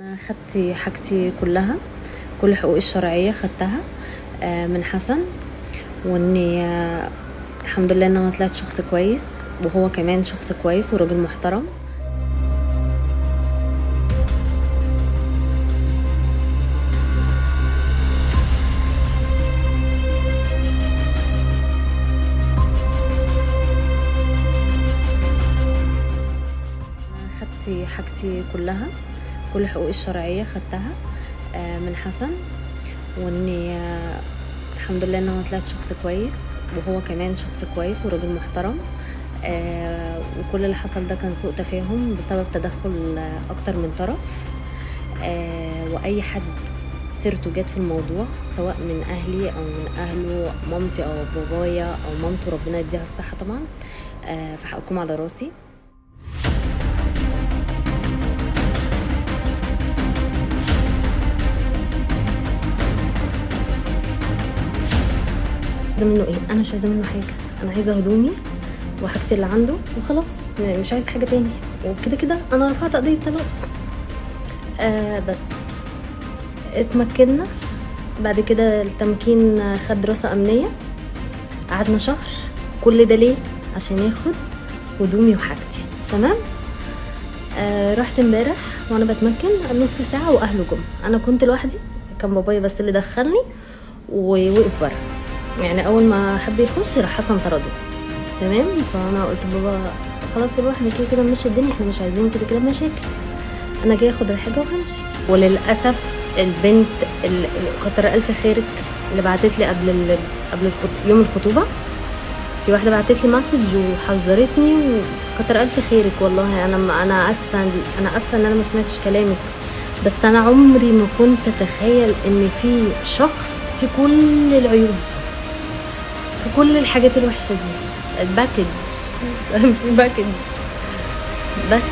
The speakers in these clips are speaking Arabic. أنا خدت حاجتي كلها، كل حقوقي الشرعية خدتها من حسن، وإني الحمد لله إن أنا طلعت شخص كويس وهو كمان شخص كويس وراجل محترم. خدت حاجتي كلها، كل حقوقي الشرعية خدتها من حسن، وإني الحمد لله إن أنا طلعت شخص كويس وهو كمان شخص كويس وراجل محترم، وكل اللي حصل ده كان سوء تفاهم بسبب تدخل أكتر من طرف، وأي حد سيرته جت في الموضوع سواء من أهلي أو من أهله، مامتي أو بابايا أو مامته، ربنا يديها الصحة طبعا، فحقكم على راسي. منه ايه؟ انا مش عايزه منه حاجه، انا عايزه هدومي وحاجتي اللي عنده وخلاص، مش عايزه حاجه تاني، وكده كده انا رفعت قضيه طلاق. بس اتمكنا بعد كده، التمكين خد دراسه امنيه، قعدنا شهر. كل ده ليه؟ عشان ياخد هدومي وحاجتي، تمام. رحت امبارح وانا بتمكن نص ساعه واهله جم، انا كنت لوحدي، كان بابايا بس اللي دخلني ووقف بره، يعني اول ما حب يخش راح حسن طرده، تمام. فانا قلت لبابا خلاص يا بابا احنا كده كده ماشي الدنيا، احنا مش عايزين كده كده مشاكل، انا جاي اخد الحاجه وهمشي. وللاسف البنت اللي كتر الف خيرك اللي بعتت لي قبل يوم الخطوبه، في واحده بعتت لي مسج وحذرتني، وكتر الف خيرك والله انا اسفه، انا اسفه ان انا ما سمعتش كلامك، بس انا عمري ما كنت اتخيل ان في شخص في كل العيوب دي، في كل الحاجات الوحشه دي، الباكج بس.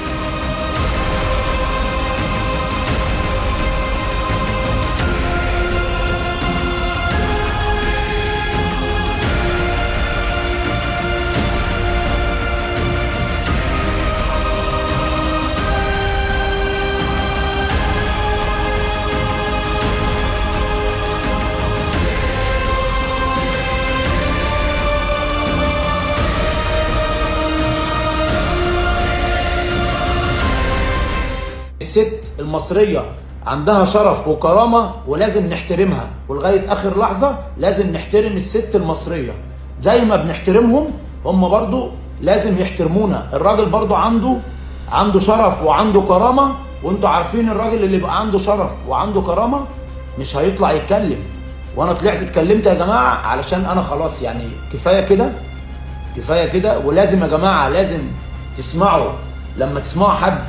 الست المصرية عندها شرف وكرامة ولازم نحترمها، ولغاية آخر لحظة لازم نحترم الست المصرية زي ما بنحترمهم، هم برضو لازم يحترمونا. الراجل برضو عنده شرف وعنده كرامة، وانتوا عارفين الراجل اللي بقى عنده شرف وعنده كرامة مش هيطلع يتكلم، وانا طلعت اتكلمت يا جماعة علشان انا خلاص، يعني كفاية كده كفاية كده. ولازم يا جماعة لازم تسمعوا، لما تسمعوا حد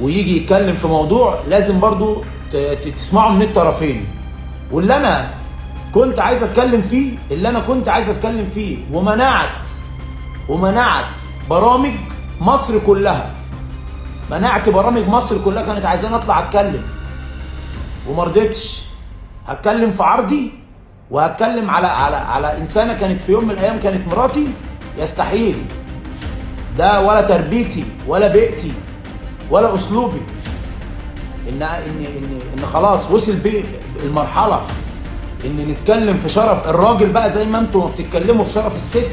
ويجي يتكلم في موضوع لازم برضو تسمعه من الطرفين. واللي انا كنت عايز اتكلم فيه، اللي انا كنت عايز اتكلم فيه ومنعت برامج مصر كلها، منعت برامج مصر كلها، كانت عايزاني اطلع اتكلم وما رضيتش. هتكلم في عرضي وهتكلم على انسانه كانت في يوم من الايام كانت مراتي، يستحيل ده، ولا تربيتي ولا بيئتي ولا اسلوبي ان ان ان ان خلاص وصل بيه المرحله ان نتكلم في شرف الراجل بقى زي ما انتوا بتتكلموا في شرف الست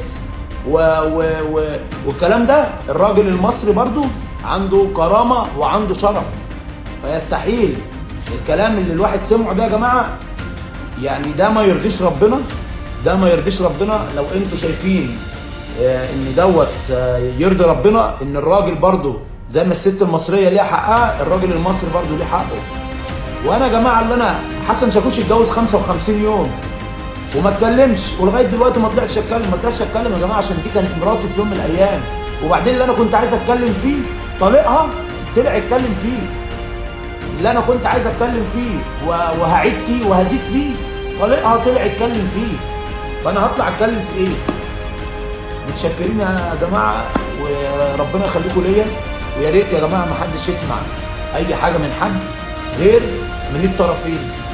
والكلام ده. الراجل المصري برضو عنده كرامه وعنده شرف، فيستحيل الكلام اللي الواحد سمعه ده يا جماعه، يعني ده ما يرضيش ربنا، ده ما يرضيش ربنا. لو انتوا شايفين ان دوت يرضي ربنا، ان الراجل برضو زي ما الست المصريه ليها حقها، الراجل المصري برضو ليه حقه. وانا يا جماعه اللي انا حسن شاكوش اتجوز 55 يوم وما اتكلمش، ولغايه دلوقتي ما طلعتش اتكلم، ما طلعتش اتكلم يا جماعه، عشان دي كانت مراتي في يوم من الايام. وبعدين اللي انا كنت عايز اتكلم فيه طليقها طلع يتكلم فيه، اللي انا كنت عايز اتكلم فيه وهعيد فيه وهزيد فيه طليقها طلع يتكلم فيه، فانا هطلع اتكلم في ايه؟ متشكرين يا جماعه وربنا يخليكم ليا، ويا ريت يا جماعه ما حدش يسمع اي حاجه من حد غير من الطرفين.